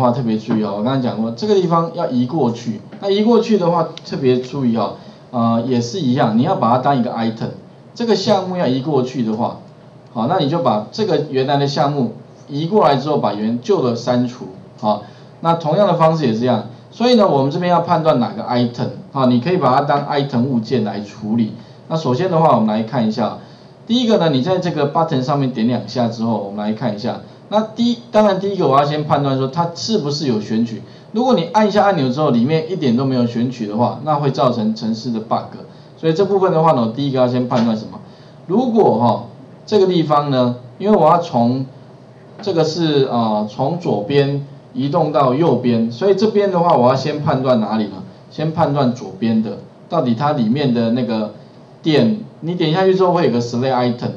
话特别注意哦。我刚才讲过，这个地方要移过去，那移过去的话特别注意哦，也是一样，你要把它当一个 item， 这个项目要移过去的话，好，那你就把这个原来的项目移过来之后，把旧的删除，好，那同样的方式也是这样。所以呢，我们这边要判断哪个 item， 好，你可以把它当 item 物件来处理。那首先的话，我们来看一下。 第一个呢，你在这个 button 上面点两下之后，我们来看一下。那当然第一个我要先判断说它是不是有选取。如果你按一下按钮之后，里面一点都没有选取的话，那会造成程式的 bug。所以这部分的话呢，我第一个要先判断什么？如果这个地方呢，因为我要从这个是从左边移动到右边，所以这边的话，我要先判断哪里呢？先判断左边的到底它里面的那个点。 你点下去之后会有个 select item，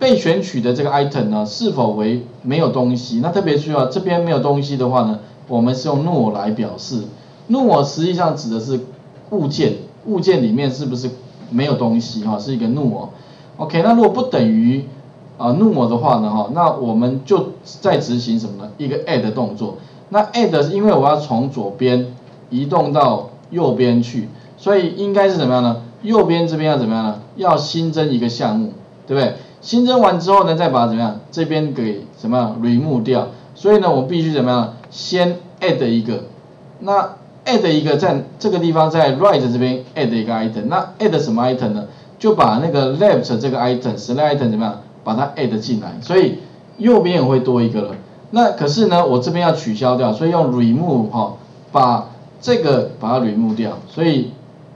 被选取的这个 item 呢是否为没有东西？那特别需要这边没有东西的话呢，我们是用 null 来表示。null 实际上指的是物件，物件里面是不是没有东西？哈，是一个 null。OK， 那如果不等于null 的话呢，哈，那我们就在执行什么呢？一个 add 的动作。那 add 是因为我要从左边移动到右边去，所以应该是怎么样呢？ 右边这边要怎么样呢？要新增一个项目，对不对？新增完之后呢，再把怎么样这边给什么样 remove 掉。所以呢，我必须怎么样呢？先 add 一个，那 add 一个在这个地方在 right 这边 add 一个 item。那 add 什么 item 呢？就把那个 left 这个 item 怎么样把它 add 进来。所以右边也会多一个了。那可是呢，我这边要取消掉，所以用 remove 把这个把它 remove 掉。所以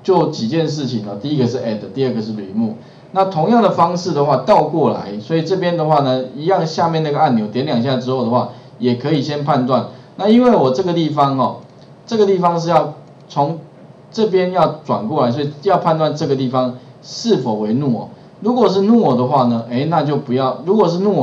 就几件事情呢，第一个是 add， 第二个是 remove。那同样的方式的话，倒过来，所以这边的话呢，一样下面那个按钮点两下之后的话，也可以先判断。那因为我这个地方这个地方是要从这边要转过来，所以要判断这个地方是否为null。如果是null的话呢，那就不要；如果是null